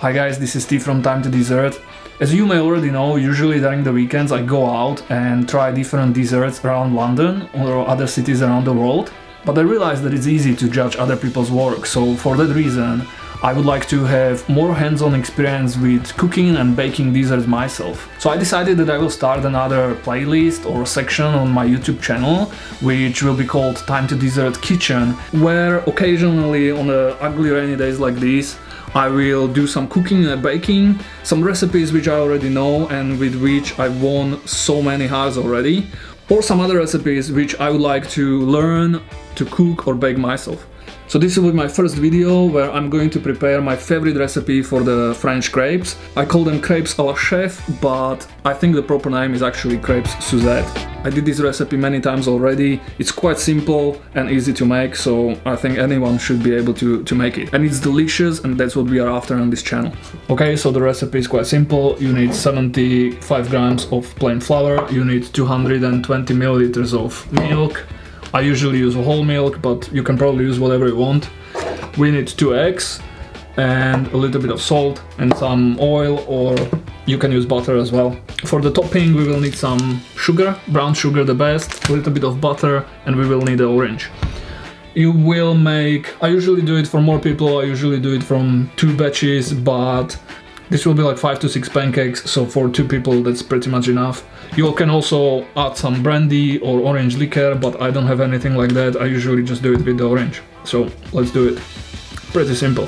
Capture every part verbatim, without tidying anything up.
Hi guys, this is Steve from Time to Dessert. As you may already know, usually during the weekends I go out and try different desserts around London or other cities around the world. But I realized that it's easy to judge other people's work, so for that reason I would like to have more hands-on experience with cooking and baking desserts myself. So I decided that I will start another playlist or section on my YouTube channel, which will be called Time to Dessert Kitchen, where occasionally on the ugly rainy days like this I will do some cooking and baking, some recipes which I already know and with which I've won so many hearts already, or some other recipes which I would like to learn to cook or bake myself. So this will be my first video where I'm going to prepare my favorite recipe for the French crepes. I call them crepes à la chef, but I think the proper name is actually crepes Suzette. I did this recipe many times already. It's quite simple and easy to make, so I think anyone should be able to, to make it. And it's delicious, and that's what we are after on this channel. Okay, so the recipe is quite simple. You need seventy-five grams of plain flour. You need two hundred twenty milliliters of milk. I usually use whole milk, but you can probably use whatever you want. We need two eggs and a little bit of salt and some oil, or you can use butter as well. For the topping we will need some sugar, brown sugar the best, a little bit of butter, and we will need an orange. You will make... I usually do it for more people, I usually do it from two batches, but this will be like five to six pancakes, so for two people that's pretty much enough. You can also add some brandy or orange liqueur, but I don't have anything like that. I usually just do it with the orange. So let's do it. Pretty simple.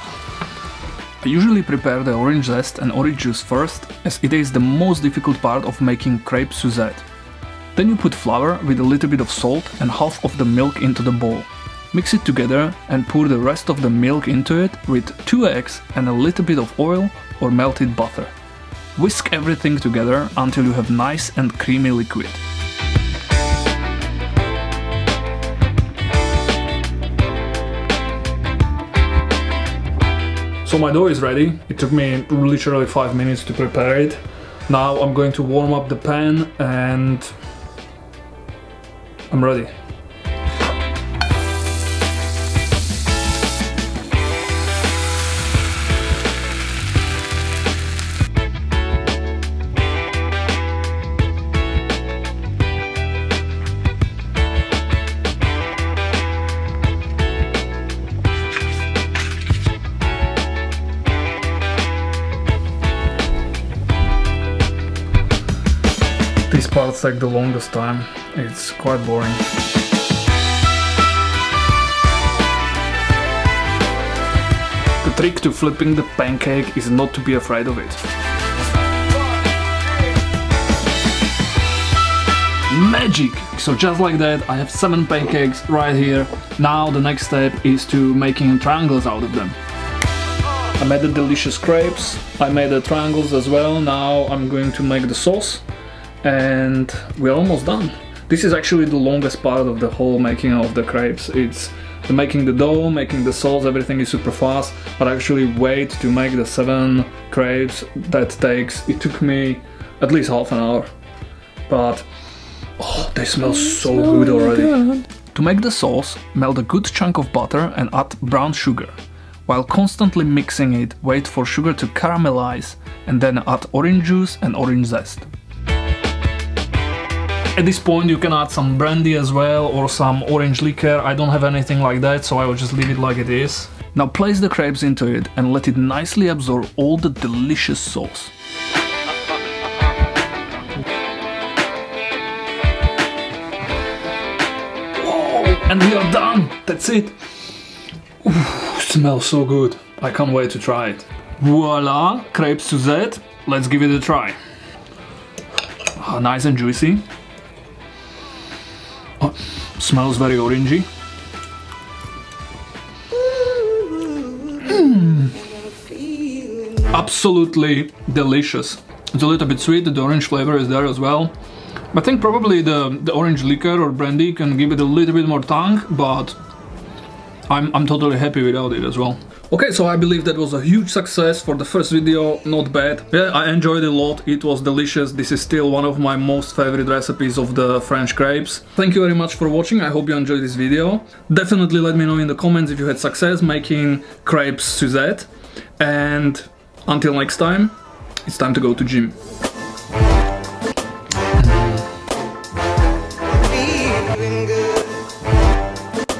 I usually prepare the orange zest and orange juice first, as it is the most difficult part of making crepes Suzette. Then you put flour with a little bit of salt and half of the milk into the bowl. Mix it together and pour the rest of the milk into it with two eggs and a little bit of oil or melted butter. Whisk everything together until you have nice and creamy liquid. So my dough is ready. It took me literally five minutes to prepare it. Now I'm going to warm up the pan and I'm ready. These parts take the longest time, it's quite boring. The trick to flipping the pancake is not to be afraid of it. Magic! So just like that, I have seven pancakes right here. Now the next step is to making triangles out of them. I made the delicious crepes, I made the triangles as well. Now I'm going to make the sauce. And we're almost done. This is actually the longest part of the whole making of the crepes. It's the making the dough, making the sauce, everything is super fast, but actually wait to make the seven crepes, that takes, it took me at least half an hour. But, oh, they smell so good already. To make the sauce, melt a good chunk of butter and add brown sugar. While constantly mixing it, wait for sugar to caramelize and then add orange juice and orange zest. At this point you can add some brandy as well or some orange liqueur. I don't have anything like that, so I will just leave it like it is. Now place the crepes into it and let it nicely absorb all the delicious sauce. Whoa, and we are done! That's it! Ooh, smells so good. I can't wait to try it. Voila! Crepes Suzette. Let's give it a try. Oh, nice and juicy. Oh, smells very orangey. Mm. Absolutely delicious. It's a little bit sweet, the orange flavor is there as well. I think probably the, the orange liqueur or brandy can give it a little bit more tang, but I'm, I'm totally happy without it as well. Okay, so I believe that was a huge success for the first video, not bad. Yeah, I enjoyed it a lot, it was delicious, this is still one of my most favorite recipes of the French crepes. Thank you very much for watching, I hope you enjoyed this video. Definitely let me know in the comments if you had success making crepes Suzette. And until next time, it's time to go to gym.